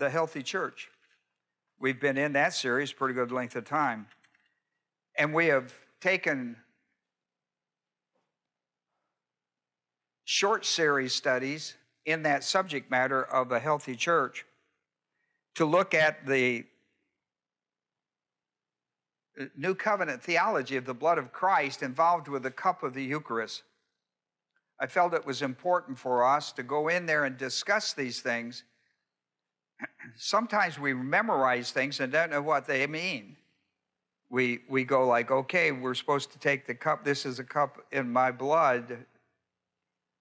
the healthy church. We've been in that series a pretty good length of time. And we have taken short series studies in that subject matter of a healthy church to look at the New Covenant theology of the blood of Christ involved with the cup of the Eucharist. I felt it was important for us to go in there and discuss these things. Sometimes we memorize things and don't know what they mean. We go like, okay, we're supposed to take the cup. This is a cup in my blood.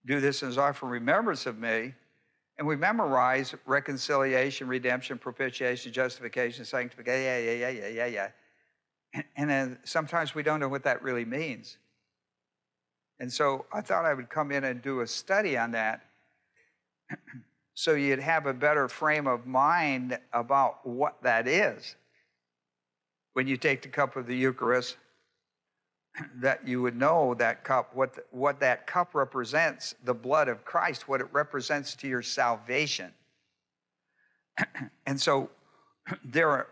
Do this as often remembrance of me. And we memorize reconciliation, redemption, propitiation, justification, sanctification, And then sometimes we don't know what that really means. And so I thought I would come in and do a study on that so you'd have a better frame of mind about what that is. When you take the cup of the Eucharist, that you would know that cup, what that cup represents, the blood of Christ, what it represents to your salvation. And so there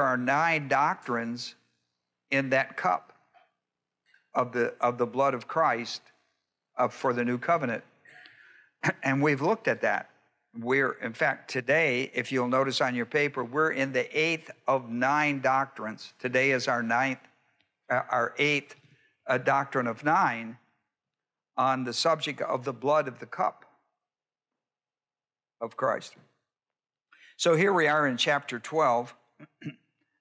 are 9 doctrines in that cup of the blood of Christ for the new covenant. And we've looked at that. In fact, today, if you'll notice on your paper, we're in the 8th of 9 doctrines. Today is our 8th doctrine of 9 on the subject of the blood of the cup of Christ. So here we are in chapter 12.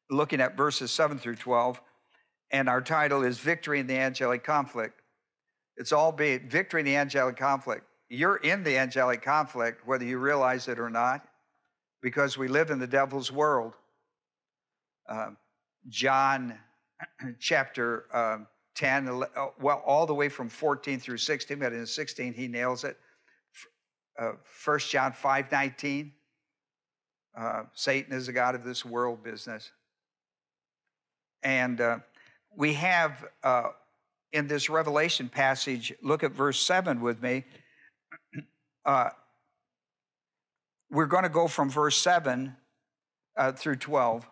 Looking at verses 7 through 12, and our title is Victory in the Angelic Conflict. It's all Victory in the Angelic Conflict. You're in the angelic conflict, whether you realize it or not, because we live in the devil's world. John chapter 10, well, all the way from 14 through 16, but in 16 he nails it. 1 John 5:19. Satan is the god of this world business. And we have, in this Revelation passage, look at verse 7 with me. We're going to go from verse 7 through 12.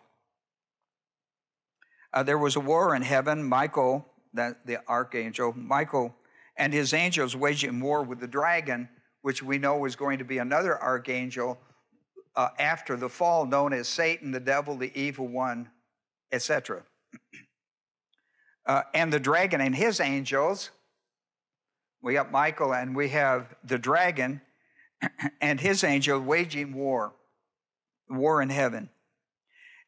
There was a war in heaven. Michael, the archangel, Michael and his angels waging war with the dragon, which we know is going to be another archangel, after the fall, known as Satan, the devil, the evil one, etc. And the dragon and his angels, we got Michael and we have the dragon and his angel waging war in heaven.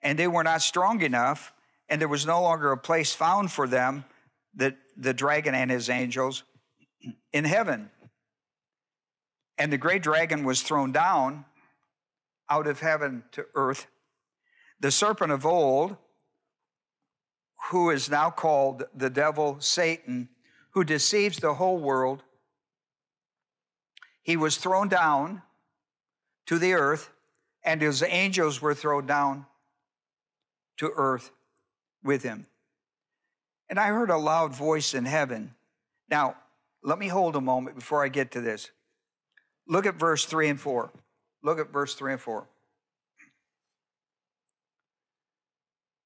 And they were not strong enough, and there was no longer a place found for them, the dragon and his angels, in heaven. And the great dragon was thrown down, out of heaven to earth, the serpent of old, who is now called the devil, Satan, who deceives the whole world. He was thrown down to the earth, and his angels were thrown down to earth with him. And I heard a loud voice in heaven. Now, let me hold a moment before I get to this. Look at verse 3 and 4. Look at verse 3 and 4.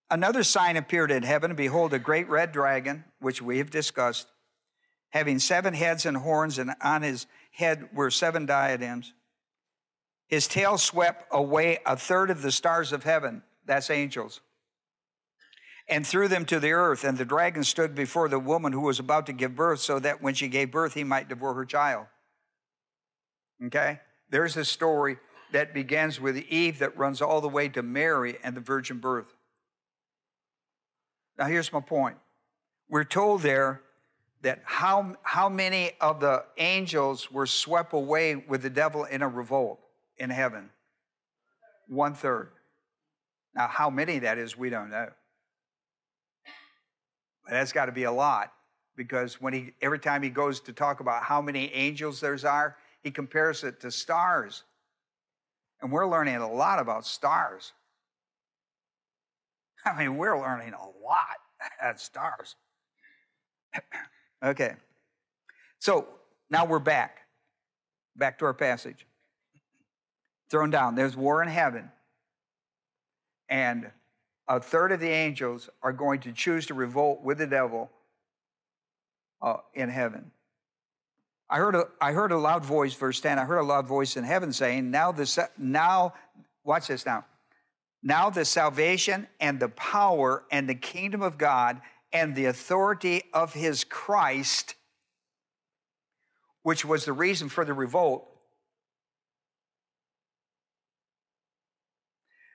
Another sign appeared in heaven, and behold, a great red dragon, which we have discussed, having 7 heads and horns, and on his head were 7 diadems. His tail swept away 1/3 of the stars of heaven, that's angels, and threw them to the earth. And the dragon stood before the woman who was about to give birth, so that when she gave birth, he might devour her child. Okay? There's a story that begins with Eve that runs all the way to Mary and the virgin birth. Now, here's my point. We're told there that how many of the angels were swept away with the devil in a revolt in heaven? 1/3. Now, how many that is, we don't know. But that's got to be a lot, because when every time he goes to talk about how many angels there are, he compares it to stars. And we're learning a lot about stars. I mean, we're learning a lot at stars. Okay. So now we're back to our passage. thrown down. There's war in heaven. And a third of the angels are going to choose to revolt with the devil in heaven. I heard a loud voice, verse 10, I heard a loud voice in heaven saying, watch this now. Now the salvation and the power and the kingdom of God and the authority of his Christ, which was the reason for the revolt,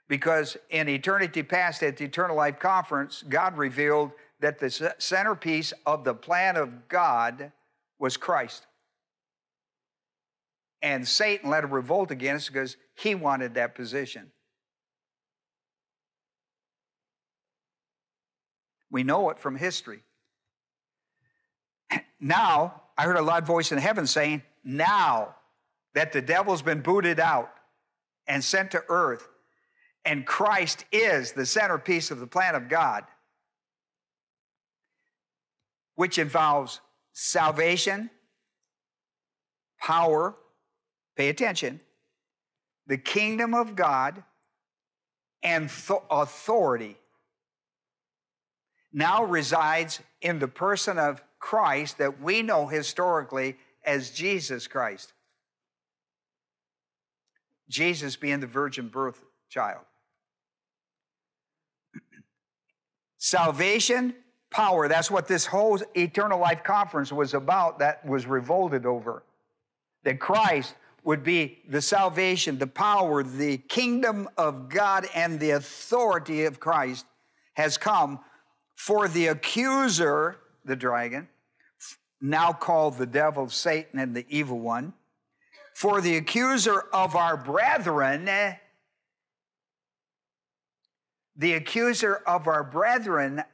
because in eternity past at the Eternal Life Conference, God revealed that the centerpiece of the plan of God was Christ. And Satan led a revolt against it because he wanted that position. We know it from history. Now, I heard a loud voice in heaven saying, now that the devil's been booted out and sent to earth, and Christ is the centerpiece of the plan of God, which involves salvation, power, pay attention, the kingdom of God, and authority, now resides in the person of Christ that we know historically as Jesus Christ. Jesus being the virgin birth child. Salvation, power, that's what this whole Eternal Life Conference was about, that was revolted over. That Christ would be the salvation, the power, the kingdom of God, and the authority of Christ has come for the accuser, the dragon, now called the devil, Satan, and the evil one, for the accuser of our brethren,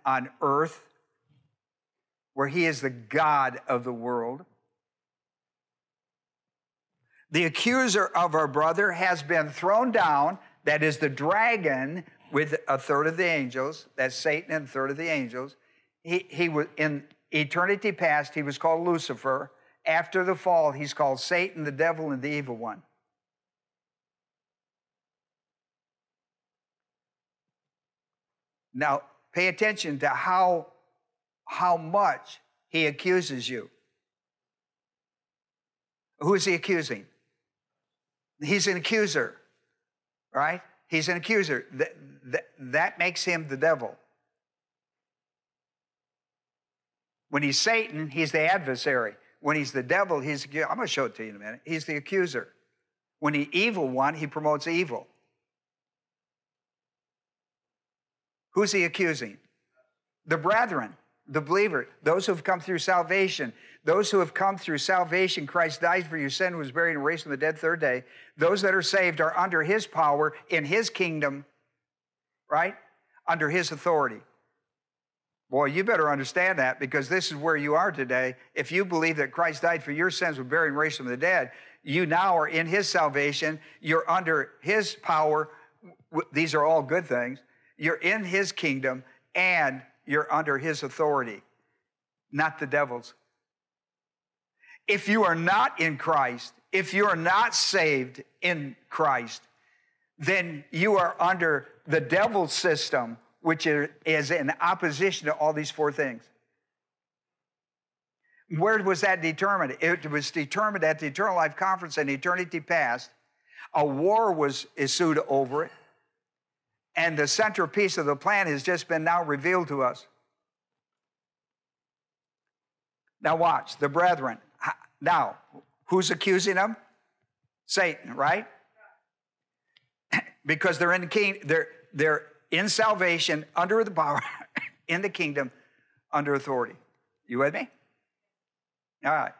on earth, where he is the God of the world. The accuser of our brother has been thrown down, that is the dragon, with a third of the angels, that's Satan and a third of the angels. He was in eternity past, he was called Lucifer. After the fall, he's called Satan, the devil, and the evil one. Now, pay attention to how much he accuses you. Who is he accusing? He's an accuser, right? He's an accuser. That makes him the devil. When he's Satan, he's the adversary. When he's the devil, I'm going to show it to you in a minute. He's the accuser. When the evil one, he promotes evil. Who's he accusing? The brethren, the believer, those who have come through salvation. Those who have come through salvation, Christ died for your sin, was buried, and raised from the dead third day. Those that are saved are under his power, in his kingdom, right? Under his authority. Boy, you better understand that, because this is where you are today. If you believe that Christ died for your sins, was buried, and raised from the dead, you now are in his salvation. You're under his power. These are all good things. You're in his kingdom, and you're under his authority, not the devil's. If you are not in Christ, if you are not saved in Christ, then you are under the devil's system, which is in opposition to all these four things. Where was that determined? It was determined at the Eternal Life Conference in eternity past. A war was ensued over it, and the centerpiece of the plan has just been now revealed to us. Now watch, the brethren. Now, who's accusing them? Satan, right? Because they're in the king, they're in salvation, under the power, in the kingdom, under authority. You with me? All right.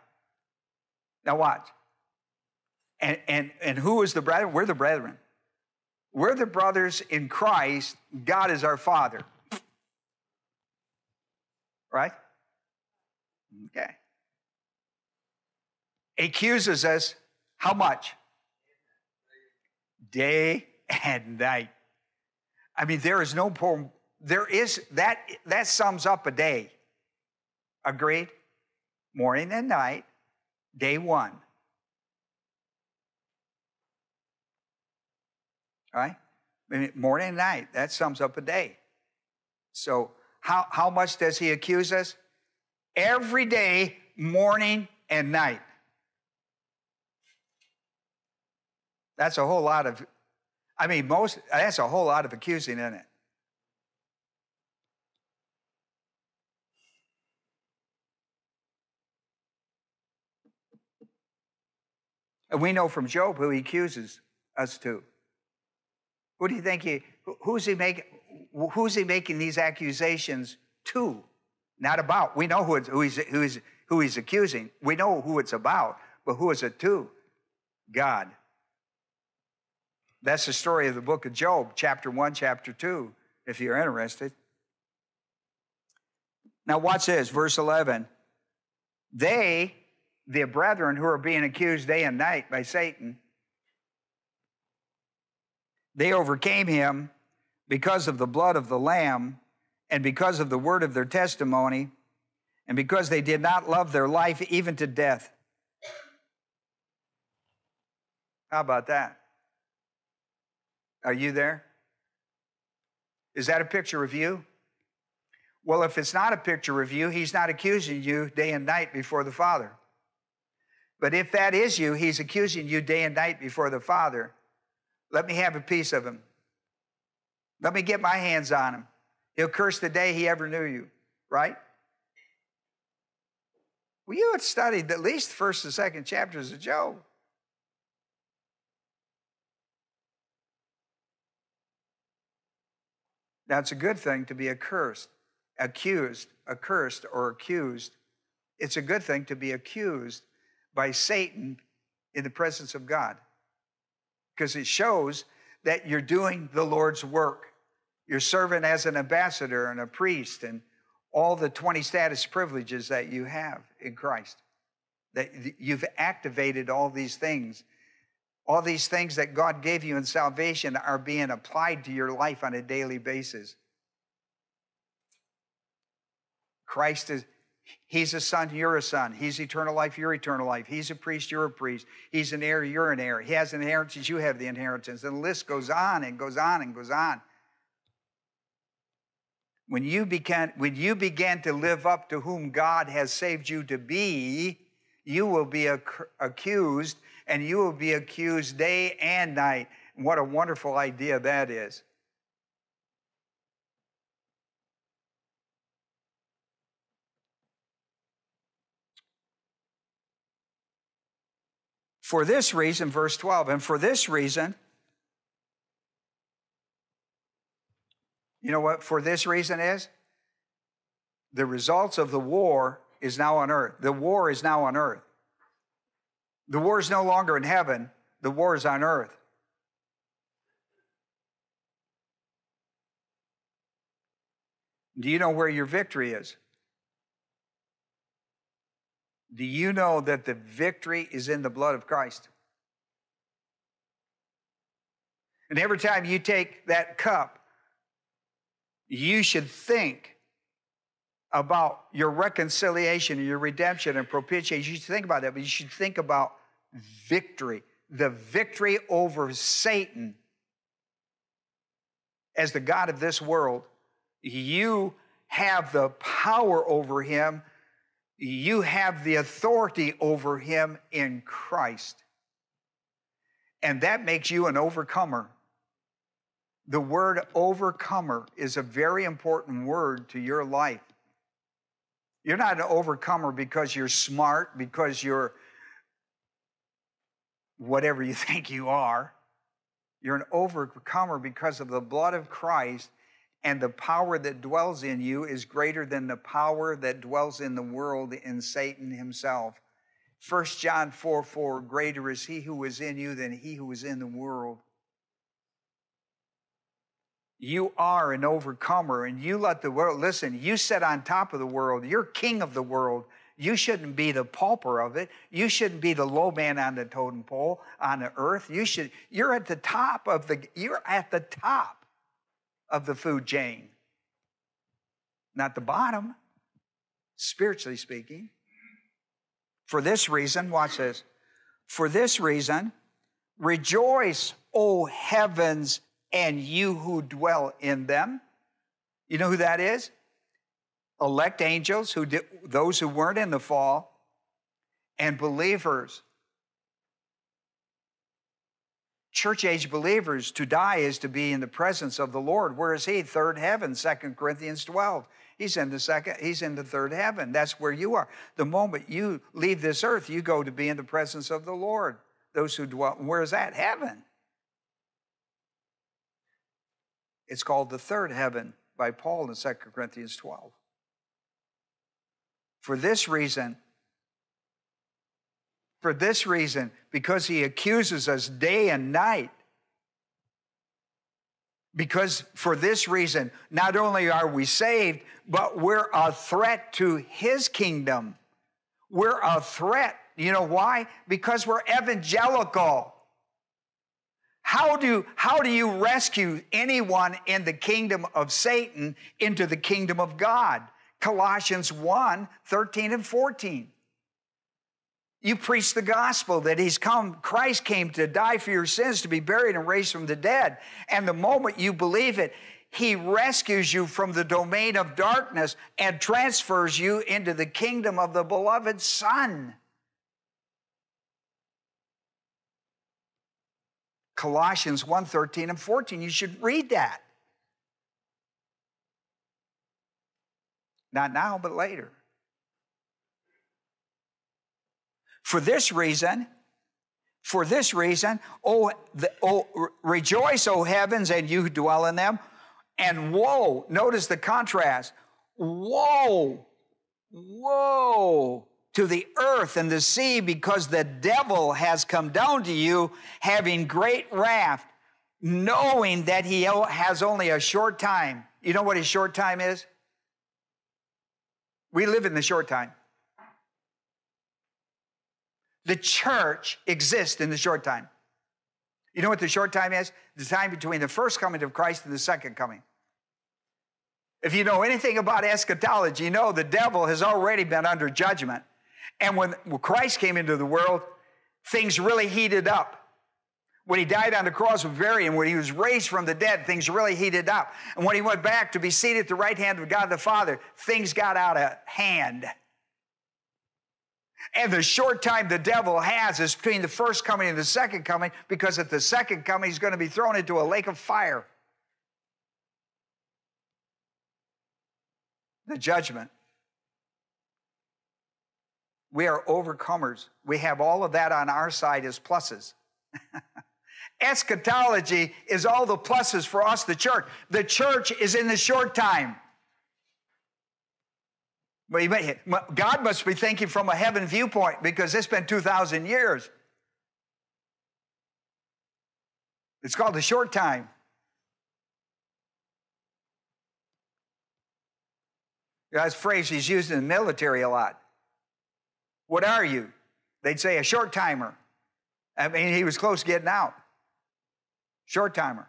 Now watch. And who is the brethren? We're the brethren. We're the brothers in Christ. God is our Father. Right? Okay. Accuses us how much? Day and night. I mean, there is no poem. There is that sums up a day. Agreed? Morning and night, day one. right? Morning and night, that sums up a day. So how much does he accuse us? Every day, morning and night. That's a whole lot of, that's a whole lot of accusing, isn't it? And we know from Job who he accuses us to. Who do you think who's he making these accusations to? Not about. We know who he's accusing. We know who it's about, but who is it to? God. That's the story of the book of Job, chapter 1, chapter 2, if you're interested. Now watch this, verse 11. They, the brethren who are being accused day and night by Satan, they overcame him because of the blood of the Lamb and because of the word of their testimony and because they did not love their life even to death. How about that? Are you there? Is that a picture of you? Well, if it's not a picture of you, he's not accusing you day and night before the Father. But if that is you, he's accusing you day and night before the Father. Let me have a piece of him. Let me get my hands on him. He'll curse the day he ever knew you, right? Well, you had studied at least the first and second chapters of Job. That's a good thing to be accused. It's a good thing to be accused by Satan in the presence of God, because it shows that you're doing the Lord's work. You're serving as an ambassador and a priest and all the 20 status privileges that you have in Christ, that you've activated all these things. All these things that God gave you in salvation are being applied to your life on a daily basis. Christ is... He's a son, you're a son. He's eternal life, you're eternal life. He's a priest, you're a priest. He's an heir, you're an heir. He has an inheritance, you have the inheritance. And the list goes on and goes on and goes on. When you begin to live up to whom God has saved you to be, you will be accused, and you will be accused day and night. What a wonderful idea that is. For this reason, verse 12, and for this reason, you know what for this reason is? The results of the war is now on earth. The war is now on earth. The war is no longer in heaven. The war is on earth. Do you know where your victory is? Do you know that the victory is in the blood of Christ? And every time you take that cup, you should think about your reconciliation, your redemption, and propitiation. You should think about that, but you should think about victory, the victory over Satan. As the God of this world, you have the power over him. You have the authority over him in Christ. And that makes you an overcomer. The word overcomer is a very important word to your life. You're not an overcomer because you're smart, because you're whatever you think you are. You're an overcomer because of the blood of Christ. And the power that dwells in you is greater than the power that dwells in the world, in Satan himself. 1 John 4:4, greater is he who is in you than he who is in the world. You are an overcomer, and you let the world, listen, you sit on top of the world. You're king of the world. You shouldn't be the pauper of it. You shouldn't be the low man on the totem pole on the earth. You're at the top of the, of the food chain, not the bottom, spiritually speaking. For this reason, watch this, for this reason, rejoice, O heavens and you who dwell in them. You know who that is? Elect angels, those who weren't in the fall, and believers. Church-age believers, to die is to be in the presence of the Lord. Where is he? Third heaven, 2 Corinthians 12. He's in the third heaven. That's where you are. The moment you leave this earth, you go to be in the presence of the Lord. Those who dwell, where is that? Heaven. It's called the third heaven by Paul in 2 Corinthians 12. For this reason, because he accuses us day and night, because for this reason, not only are we saved, but we're a threat to his kingdom. We're a threat. You know why? Because we're evangelical. How do you rescue anyone in the kingdom of Satan into the kingdom of God? Colossians 1, 13 and 14. You preach the gospel that Christ came to die for your sins, to be buried and raised from the dead. And the moment you believe it, he rescues you from the domain of darkness and transfers you into the kingdom of the beloved Son. Colossians 1, 13 and 14. You should read that. Not now, but later. For this reason, rejoice, O heavens, and you who dwell in them, and woe, notice the contrast, woe to the earth and the sea, because the devil has come down to you, having great wrath, knowing that he has only a short time. You know what his short time is? We live in the short time. The church exists in the short time. You know what the short time is? The time between the first coming of Christ and the second coming. If you know anything about eschatology, you know the devil has already been under judgment. And when Christ came into the world, things really heated up. When he died on the cross, was buried, and when he was raised from the dead, things really heated up. And when he went back to be seated at the right hand of God the Father, things got out of hand. And the short time the devil has is between the first coming and the second coming, because at the second coming, he's going to be thrown into a lake of fire. The judgment. We are overcomers. We have all of that on our side as pluses. Eschatology is all the pluses for us, the church. The church is in the short time. God must be thinking from a heaven viewpoint, because it's been 2,000 years. It's called the short time. That's a phrase he's used in the military a lot. What are you? They'd say a short timer. I mean, he was close to getting out. Short timer.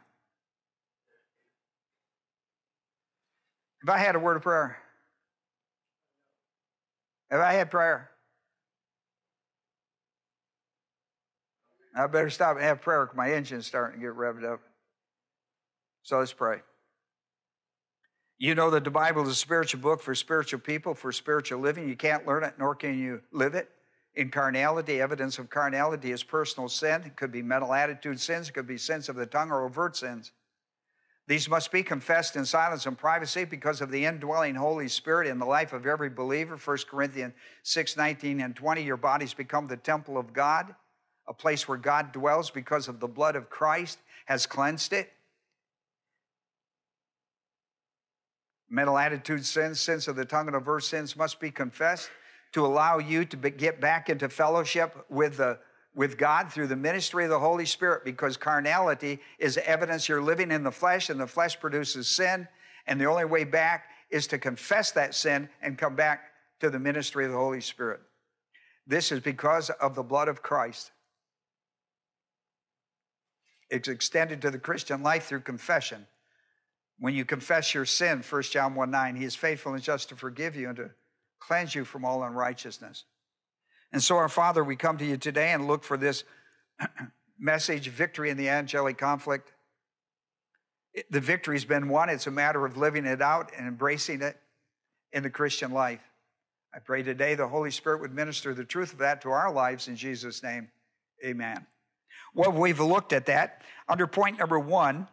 If I had a word of prayer? Have I had prayer? I better stop and have prayer because my engine's starting to get revved up. So let's pray. You know that the Bible is a spiritual book for spiritual people, for spiritual living. You can't learn it, nor can you live it. In carnality, evidence of carnality is personal sin. It could be mental attitude sins. It could be sins of the tongue or overt sins. These must be confessed in silence and privacy because of the indwelling Holy Spirit in the life of every believer. 1 Corinthians 6, 19 and 20, your bodies become the temple of God, a place where God dwells because of the blood of Christ has cleansed it. Mental attitude sins, sins of the tongue and overt sins must be confessed to allow you to get back into fellowship with God through the ministry of the Holy Spirit, because carnality is evidence you're living in the flesh, and the flesh produces sin, and the only way back is to confess that sin and come back to the ministry of the Holy Spirit. This is because of the blood of Christ. It's extended to the Christian life through confession. When you confess your sin, 1 John 1:9, he is faithful and just to forgive you and to cleanse you from all unrighteousness. And so, our Father, we come to you today and look for this message, victory in the angelic conflict. The victory's been won. It's a matter of living it out and embracing it in the Christian life. I pray today the Holy Spirit would minister the truth of that to our lives in Jesus' name. Amen. Well, we've looked at that. Under point number one,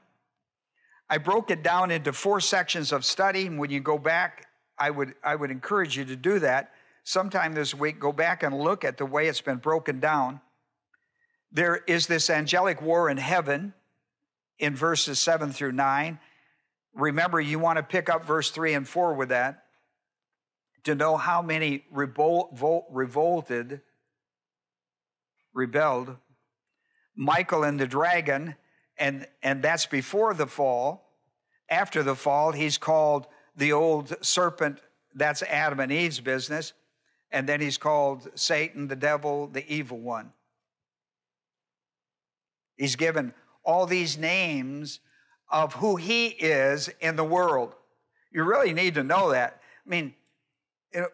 I broke it down into four sections of study. And when you go back, I would encourage you to do that. Sometime this week, go back and look at the way it's been broken down. There is this angelic war in heaven in verses 7 through 9. Remember, you want to pick up verse 3 and 4 with that to know how many rebelled. Michael and the dragon, and that's before the fall. After the fall, he's called the old serpent. That's Adam and Eve's business. And then he's called Satan, the devil, the evil one. He's given all these names of who he is in the world. You really need to know that. I mean,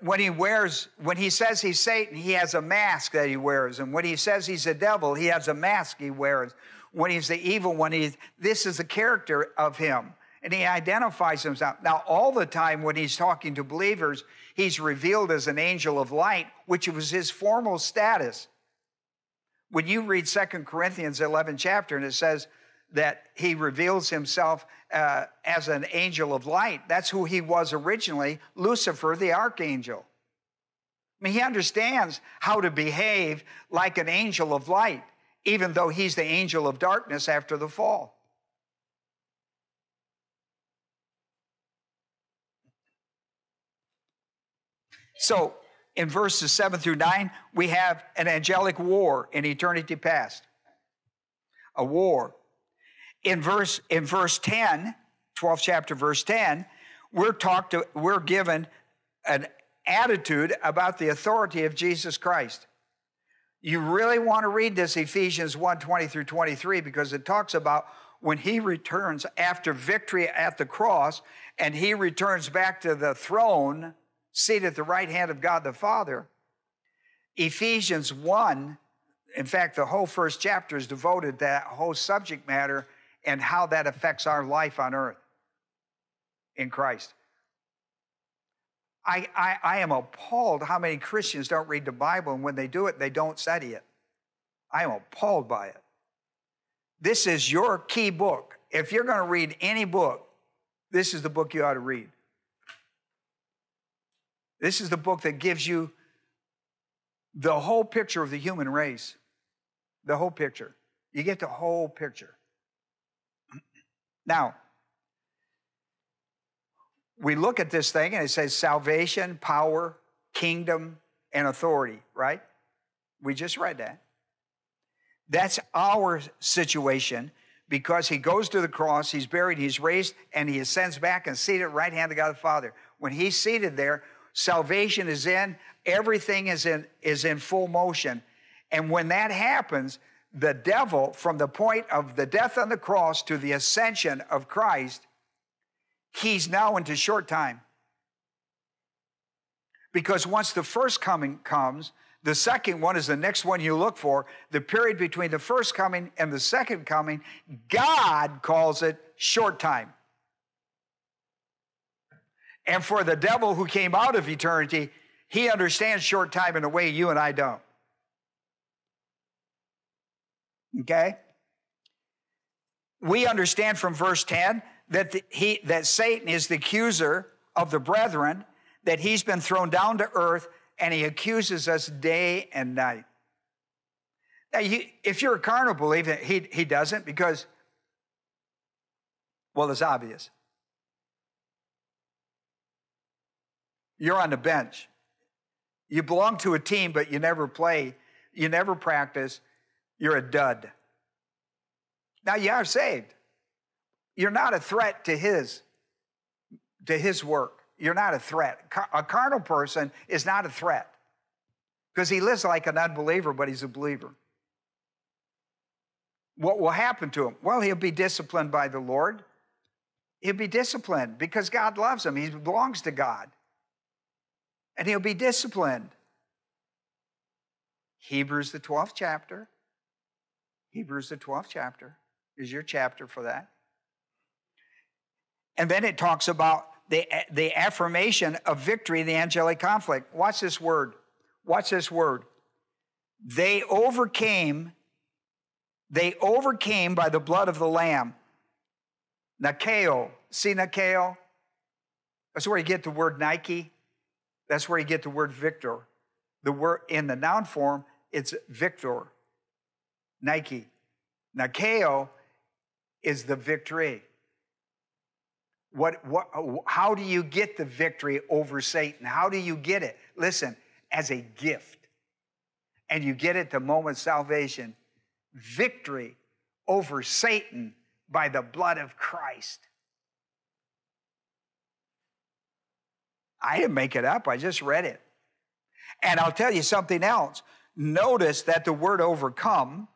when he says he's Satan, he has a mask that he wears. And when he says he's the devil, he has a mask he wears. When he's the evil one, this is the character of him. And he identifies himself. Now, all the time when he's talking to believers, he's revealed as an angel of light, which was his formal status. When you read 2 Corinthians 11 chapter, and it says that he reveals himself as an angel of light, that's who he was originally, Lucifer the archangel. I mean, he understands how to behave like an angel of light, even though he's the angel of darkness after the fall. So in verses 7 through 9, we have an angelic war in eternity past, a war. In verse 10, 12th chapter, verse 10, we're given an attitude about the authority of Jesus Christ. You really want to read this Ephesians 1:20 through 23 because it talks about when he returns after victory at the cross and he returns back to the throne seated at the right hand of God the Father. Ephesians 1, in fact, the whole first chapter is devoted to that whole subject matter and how that affects our life on earth in Christ. I am appalled how many Christians don't read the Bible, and when they do it, they don't study it. I am appalled by it. This is your key book. If you're going to read any book, this is the book you ought to read. This is the book that gives you the whole picture of the human race. The whole picture. You get the whole picture. Now, we look at this thing and it says salvation, power, kingdom, and authority, right? We just read that. That's our situation because he goes to the cross, he's buried, he's raised, and he ascends back and seated at the right hand of God the Father. When he's seated there, salvation is in, everything is in full motion. And when that happens, the devil, from the point of the death on the cross to the ascension of Christ, he's now into short time. Because once the first coming comes, the second one is the next one you look for. The period between the first coming and the second coming, God calls it short time. And for the devil who came out of eternity, he understands short time in a way you and I don't. Okay? We understand from verse 10 that Satan is the accuser of the brethren, that he's been thrown down to earth, and he accuses us day and night. Now, if you're a carnal believer, he doesn't because, well, it's obvious. You're on the bench. You belong to a team, but you never play. You never practice. You're a dud. Now you are saved. You're not a threat to his work. You're not a threat. A carnal person is not a threat because he lives like an unbeliever, but he's a believer. What will happen to him? Well, he'll be disciplined by the Lord. He'll be disciplined because God loves him. He belongs to God. And he'll be disciplined. Hebrews, the 12th chapter. Hebrews, the 12th chapter is your chapter for that. And then it talks about the affirmation of victory, the angelic conflict. Watch this word. Watch this word. They overcame by the blood of the Lamb. Nikeo. See Nikeo? That's where you get the word Nike. That's where you get the word victor. The word in the noun form, it's victor. Nike. Nikeo is the victory. How do you get the victory over Satan? How do you get it? Listen, as a gift. And you get it the moment of salvation. Victory over Satan by the blood of Christ. I didn't make it up. I just read it. And I'll tell you something else. Notice that the word overcome,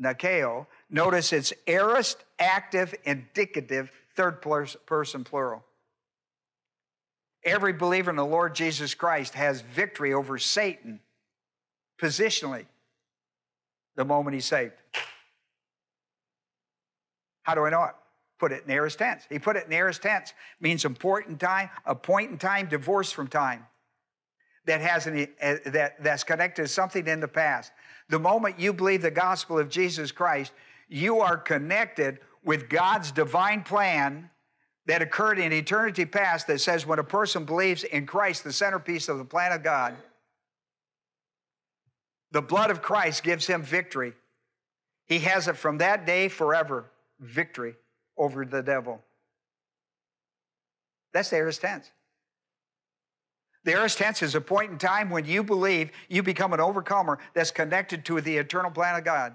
Nikeo, notice it's aorist, active, indicative, third person plural. Every believer in the Lord Jesus Christ has victory over Satan positionally the moment he's saved. How do I know it? Put it in aorist tense. He put it in aorist tense. Means important time, a point in time, divorced from time. That's connected to something in the past. The moment you believe the gospel of Jesus Christ, you are connected with God's divine plan that occurred in eternity past that says when a person believes in Christ, the centerpiece of the plan of God, the blood of Christ gives him victory. He has it from that day forever, victory over the devil. That's the aorist tense. The aorist tense is a point in time when you believe you become an overcomer that's connected to the eternal plan of God.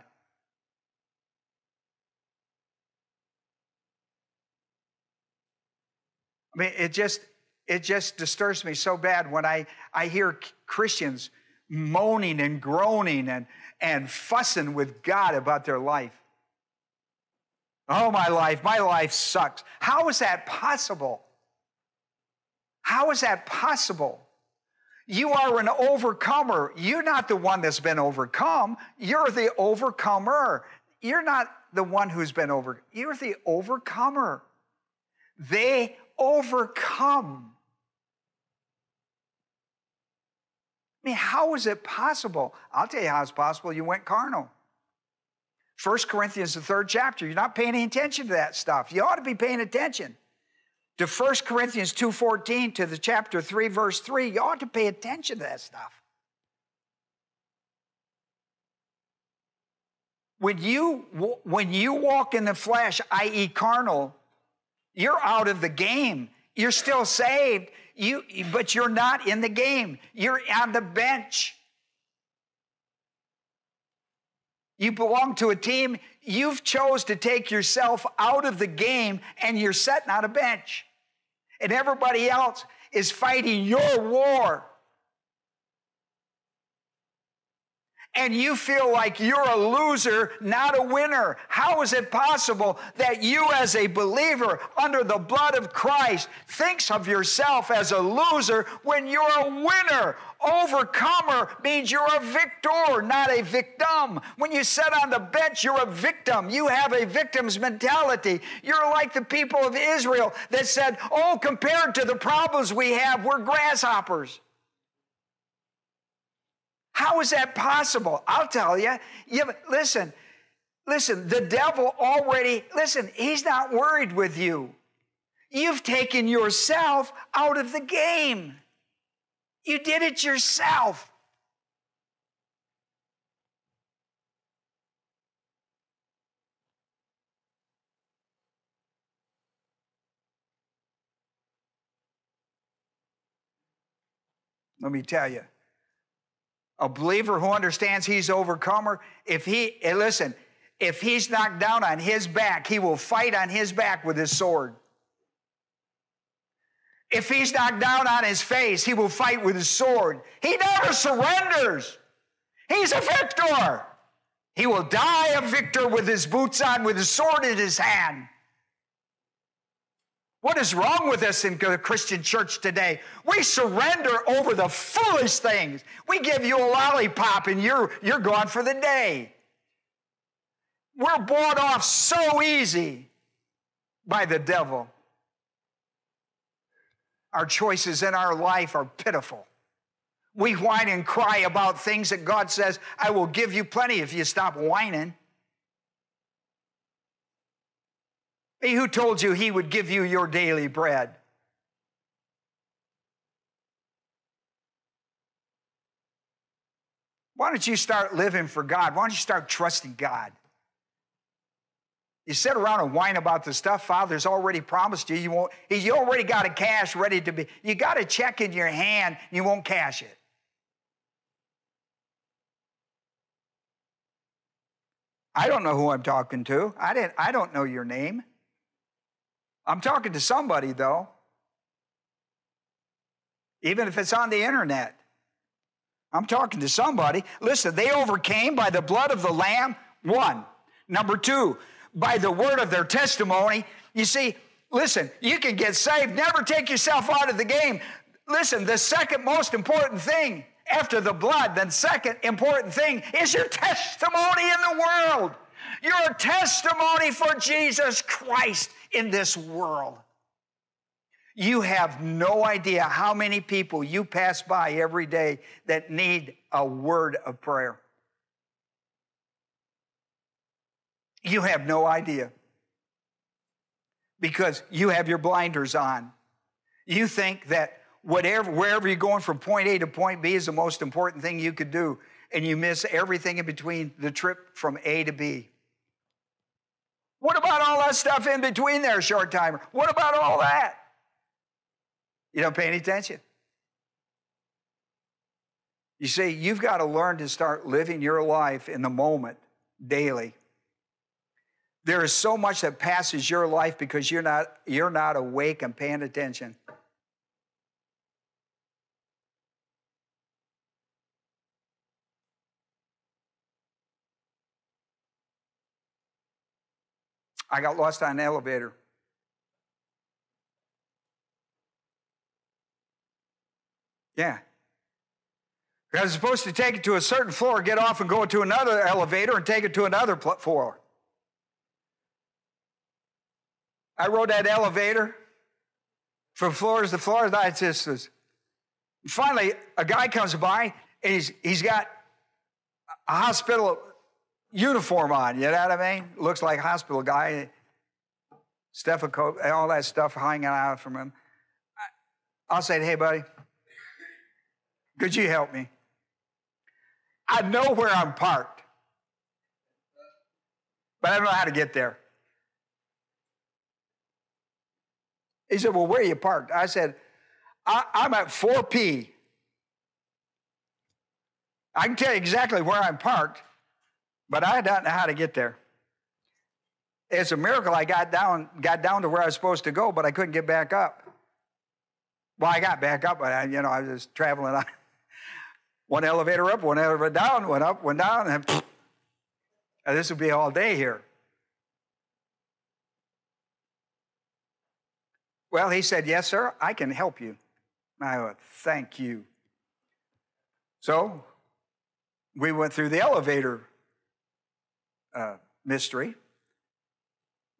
I mean, it just disturbs me so bad when I hear Christians moaning and groaning and fussing with God about their life. Oh, my life sucks. How is that possible? How is that possible? You are an overcomer. You're not the one that's been overcome. You're the overcomer. You're not the one who's been overcome. You're the overcomer. They overcome. I mean, how is it possible? I'll tell you how it's possible. You went carnal. 1 Corinthians, the 3rd chapter. You're not paying any attention to that stuff. You ought to be paying attention. To 1 Corinthians 2:14, to the chapter 3, verse 3, you ought to pay attention to that stuff. When you walk in the flesh, i.e. carnal, you're out of the game. You're still saved, but you're not in the game. You're on the bench. You belong to a team. You've chose to take yourself out of the game, and you're sitting on a bench. And everybody else is fighting your war. And you feel like you're a loser, not a winner. How is it possible that you as a believer under the blood of Christ thinks of yourself as a loser when you're a winner? Overcomer means you're a victor, not a victim. When you sit on the bench, you're a victim. You have a victim's mentality. You're like the people of Israel that said, oh, compared to the problems we have, we're grasshoppers. How is that possible? I'll tell you. Listen, the devil already, he's not worried with you. You've taken yourself out of the game. You did it yourself. Let me tell you. A believer who understands he's overcomer, if he's knocked down on his back, he will fight on his back with his sword. If he's knocked down on his face, he will fight with his sword. He never surrenders. He's a victor. He will die a victor with his boots on, with his sword in his hand. What is wrong with us in the Christian church today? We surrender over the foolish things. We give you a lollipop and you're gone for the day. We're bought off so easy by the devil. Our choices in our life are pitiful. We whine and cry about things that God says, I will give you plenty if you stop whining. Hey, who told you he would give you your daily bread? Why don't you start living for God? Why don't you start trusting God? You sit around and whine about the stuff Father's already promised you. You won't. You already got a cash ready to be. You got a check in your hand. You won't cash it. I don't know who I'm talking to. I don't know your name. I'm talking to somebody, though. Even if it's on the internet. I'm talking to somebody. Listen, they overcame by the blood of the Lamb, one. Number two, by the word of their testimony. You see, listen, you can get saved. Never take yourself out of the game. Listen, the second most important thing after the blood, the second important thing is your testimony in the world. Your testimony for Jesus Christ in this world. You have no idea how many people you pass by every day that need a word of prayer. You have no idea because you have your blinders on. You think that wherever you're going from point A to point B is the most important thing you could do, and you miss everything in between the trip from A to B. What about all that stuff in between there, short timer? What about all that? You don't pay any attention. You see, you've got to learn to start living your life in the moment daily. There is so much that passes your life because you're not awake and paying attention. I got lost on an elevator. Yeah. I was supposed to take it to a certain floor, get off and go to another elevator and take it to another floor. I rode that elevator from floors to floors. I just was. Finally, a guy comes by, and he's got a hospital uniform on. You know what I mean? Looks like a hospital guy. Stethoscope and all that stuff hanging out from him. I'll say, hey, buddy, could you help me? I know where I'm parked, but I don't know how to get there. He said, well, where are you parked? I said, I'm at 4P. I can tell you exactly where I'm parked, but I don't know how to get there. It's a miracle I got down to where I was supposed to go, but I couldn't get back up. Well, I got back up, but I was just traveling on. One elevator up, one elevator down, one up, one down, and this would be all day here. Well, he said, yes, sir, I can help you. I went, thank you. So we went through the elevator mystery.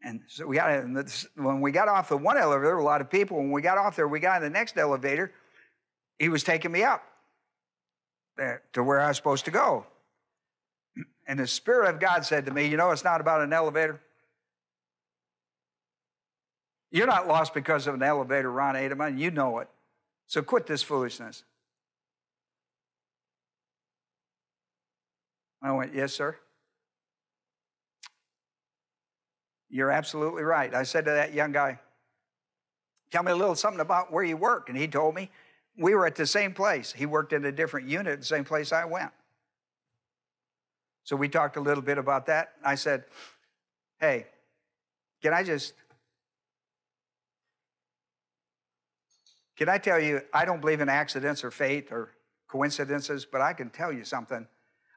And so when we got off the one elevator, a lot of people, when we got off there, we got in the next elevator, he was taking me up to where I was supposed to go. And the Spirit of God said to me, it's not about an elevator. You're not lost because of an elevator, Ron Ademan. You know it. So quit this foolishness. I went, yes, sir. You're absolutely right. I said to that young guy, tell me a little something about where you work. And he told me we were at the same place. He worked in a different unit, the same place I went. So we talked a little bit about that. I said, hey, can I tell you, I don't believe in accidents or fate or coincidences, but I can tell you something.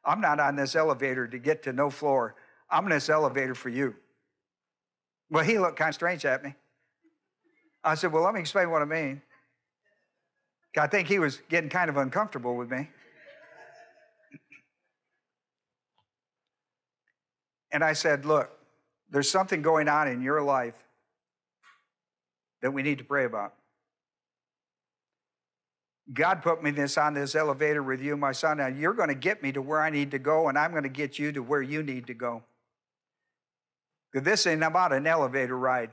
I'm not on this elevator to get to no floor. I'm on this elevator for you. Well, he looked kind of strange at me. I said, well, let me explain what I mean. I think he was getting kind of uncomfortable with me. And I said, look, there's something going on in your life that we need to pray about. God put me this on this elevator with you, my son, and you're going to get me to where I need to go, and I'm going to get you to where you need to go. This ain't about an elevator ride.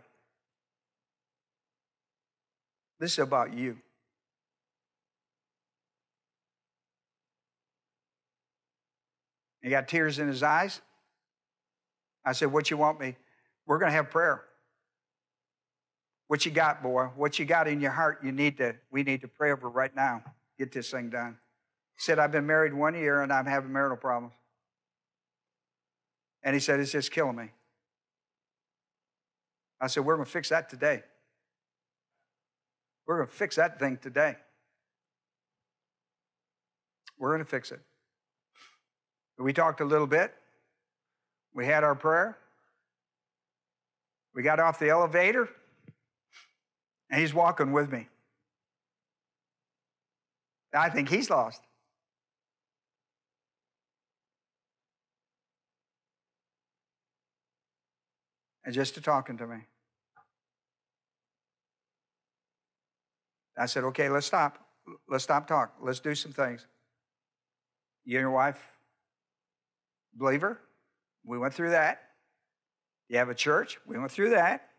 This is about you. He got tears in his eyes. I said, what you want me? We're going to have prayer. What you got, boy? What you got in your heart we need to pray over right now. Get this thing done. He said, I've been married 1 year and I'm having marital problems. And he said, it's just killing me. I said, we're going to fix that today. We're going to fix that thing today. We're going to fix it. We talked a little bit. We had our prayer. We got off the elevator, and he's walking with me. I think he's lost. And just to talking to me. I said, okay, let's stop. Let's stop talk. Let's do some things. You and your wife, believer, we went through that. You have a church, we went through that.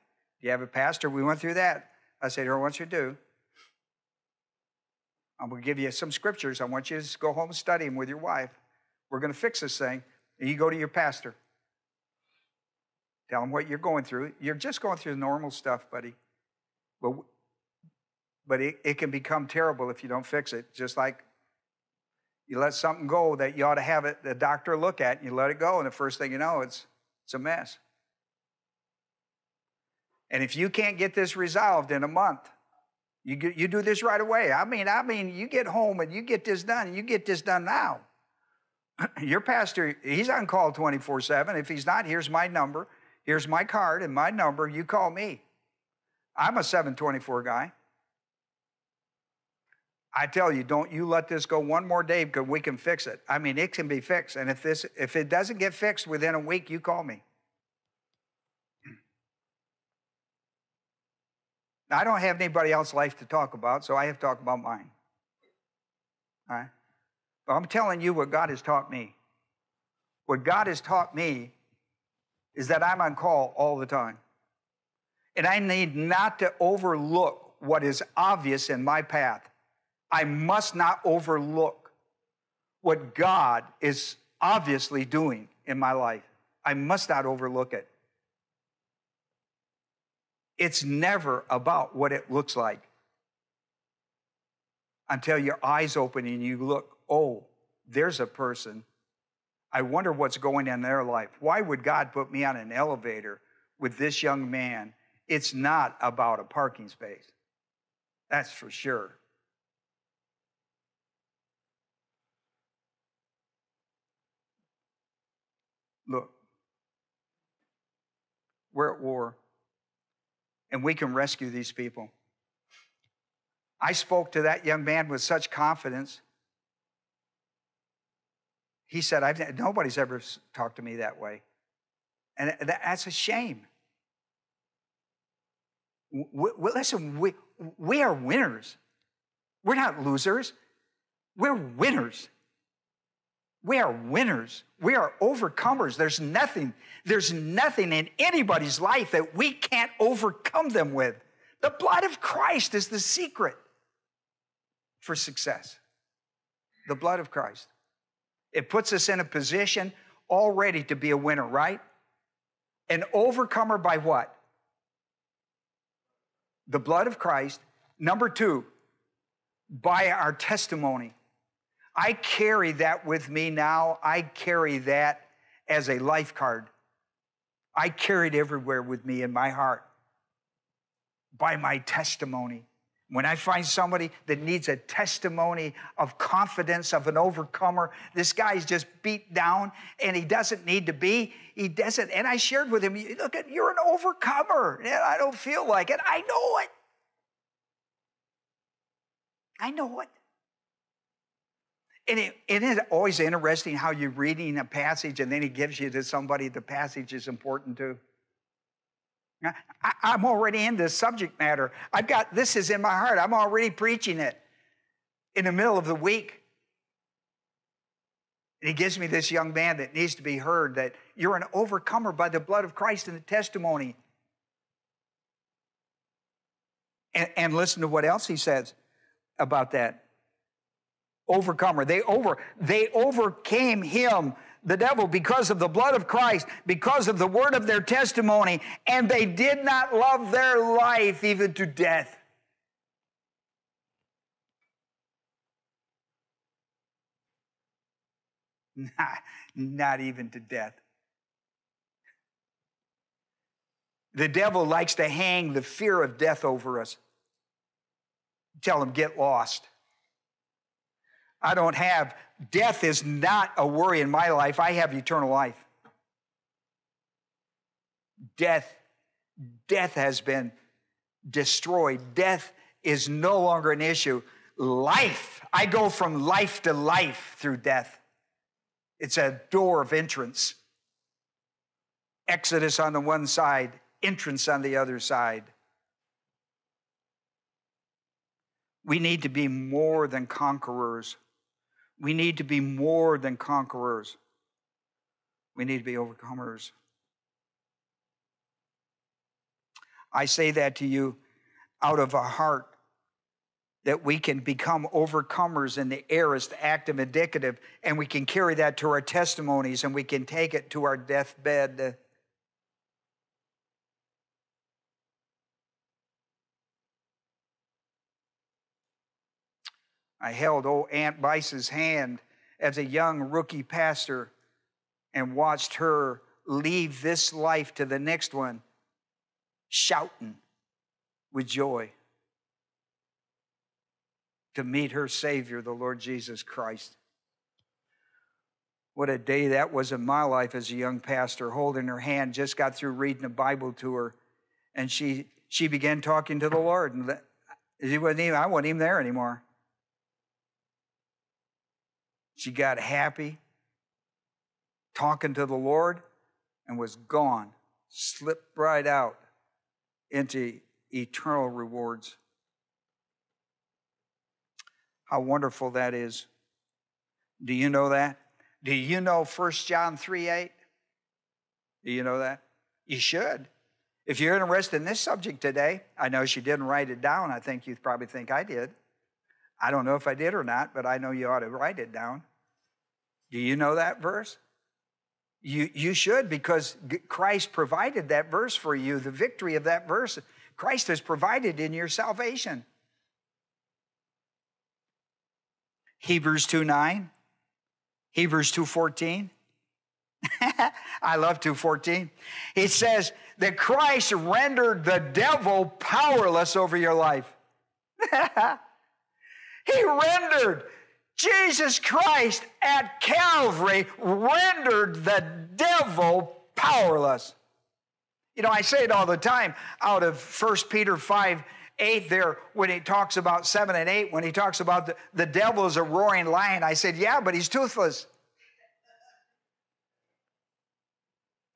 You have a pastor, we went through that. I said, here, I want you to do. I'm going to give you some scriptures. I want you to go home and study them with your wife. We're going to fix this thing. And you go to your pastor. Tell him what you're going through. You're just going through normal stuff, buddy. But it can become terrible if you don't fix it, just like you let something go that you ought to have the doctor look at, and you let it go, and the first thing you know, it's a mess. And if you can't get this resolved in a month, you do this right away. I mean, you get home and you get this done, and you get this done now. Your pastor, he's on call 24/7. If he's not, here's my number. Here's my card and my number. You call me. I'm a 7/24 guy. I tell you, don't you let this go one more day because we can fix it. I mean, it can be fixed. And if it doesn't get fixed within a week, you call me. Now, I don't have anybody else's life to talk about, so I have to talk about mine. All right? But I'm telling you what God has taught me. What God has taught me is that I'm on call all the time. And I need not to overlook what is obvious in my path. I must not overlook what God is obviously doing in my life. I must not overlook it. It's never about what it looks like until your eyes open and you look, oh, there's a person. I wonder what's going on in their life. Why would God put me on an elevator with this young man? It's not about a parking space. That's for sure. Look, we're at war, and we can rescue these people. I spoke to that young man with such confidence. He said, nobody's ever talked to me that way. And that's a shame. Listen, we are winners. We're not losers. We're winners. We are winners. We are overcomers. There's nothing in anybody's life that we can't overcome them with. The blood of Christ is the secret for success. The blood of Christ. It puts us in a position already to be a winner, right? An overcomer by what? The blood of Christ. Number 2, by our testimony. I carry that with me now. I carry that as a life card. I carry it everywhere with me in my heart by my testimony. When I find somebody that needs a testimony of confidence of an overcomer, this guy's just beat down and he doesn't need to be. He doesn't. And I shared with him, look, you're an overcomer. And I don't feel like it. I know it. I know it. And it is always interesting how you're reading a passage and then he gives you to somebody the passage is important to. Now, I'm already in this subject matter. This is in my heart. I'm already preaching it. in the middle of the week. And he gives me this young man that needs to be heard, that you're an overcomer by the blood of Christ and the testimony. And listen to what else he says about that. Overcomer. They overcame him, the devil, because of the blood of Christ, because of the word of their testimony, and they did not love their life even to death. Not even to death. The devil likes to hang the fear of death over us. Tell him, get lost. I don't have, death is not a worry in my life. I have eternal life. Death has been destroyed. Death is no longer an issue. Life, I go from life to life through death. It's a door of entrance. Exodus on the one side, entrance on the other side. We need to be more than conquerors. We need to be more than conquerors. We need to be overcomers. I say that to you out of a heart that we can become overcomers in the areas, the active, indicative, and we can carry that to our testimonies and we can take it to our deathbed. I held old Aunt Bice's hand as a young rookie pastor and watched her leave this life to the next one, shouting with joy to meet her Savior, the Lord Jesus Christ. What a day that was in my life as a young pastor, holding her hand, just got through reading the Bible to her, and she began talking to the Lord, and I wasn't even there anymore. She got happy, talking to the Lord, and was gone, slipped right out into eternal rewards. How wonderful that is. Do you know that? Do you know 1 John 3:8? Do you know that? You should. If you're interested in this subject today, I know she didn't write it down. I think you probably think I did. I don't know if I did or not, but I know you ought to write it down. Do you know that verse? You should, because Christ provided that verse for you, the victory of that verse. Christ has provided in your salvation. Hebrews 2:9, Hebrews 2:14. I love 2:14. It says that Christ rendered the devil powerless over your life. He rendered, Jesus Christ at Calvary rendered the devil powerless. You know, I say it all the time out of 1 Peter 5:8 there when he talks about 7 and 8, when he talks about the devil is a roaring lion. I said, yeah, but he's toothless.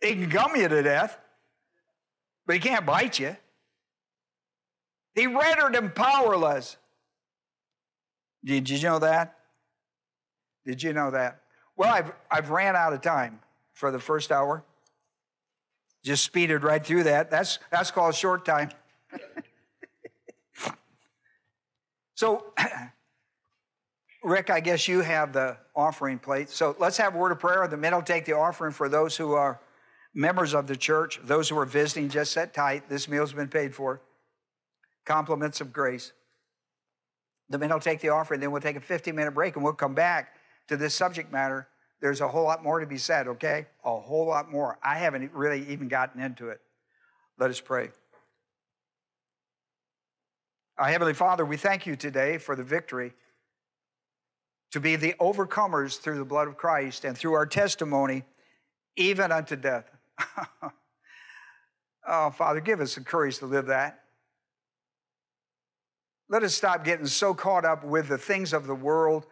He can gum you to death, but he can't bite you. He rendered him powerless. Did you know that? Did you know that? Well, I've ran out of time for the first hour. Just speeded right through that. That's called short time. So, Rick, I guess you have the offering plate. So let's have a word of prayer. The men will take the offering for those who are members of the church. Those who are visiting, just sit tight. This meal's been paid for. Compliments of grace. The men will take the offering, then we'll take a 15-minute break, and we'll come back to this subject matter. There's a whole lot more to be said, okay? A whole lot more. I haven't really even gotten into it. Let us pray. Our Heavenly Father, we thank you today for the victory to be the overcomers through the blood of Christ and through our testimony, even unto death. Oh, Father, give us the courage to live that. Let us stop getting so caught up with the things of the world,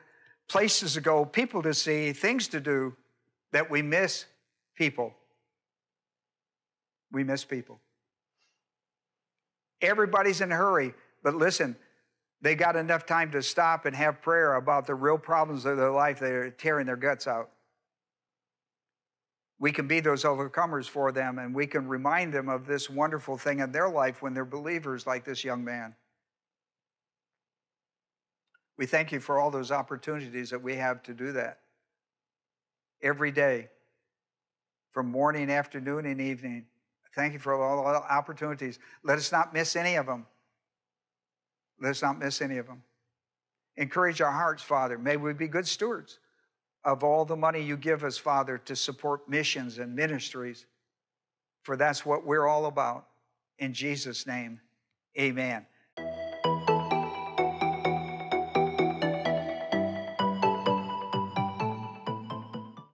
places to go, people to see, things to do, that we miss people. We miss people. Everybody's in a hurry, but listen, They got enough time to stop and have prayer about the real problems of their life. They're tearing their guts out. We can be those overcomers for them, and we can remind them of this wonderful thing in their life when they're believers like this young man. We thank you for all those opportunities that we have to do that every day, from morning, afternoon, and evening. Thank you for all the opportunities. Let us not miss any of them. Let's not miss any of them. Encourage our hearts, Father. May we be good stewards of all the money you give us, Father, to support missions and ministries, for that's what we're all about. In Jesus' name, amen.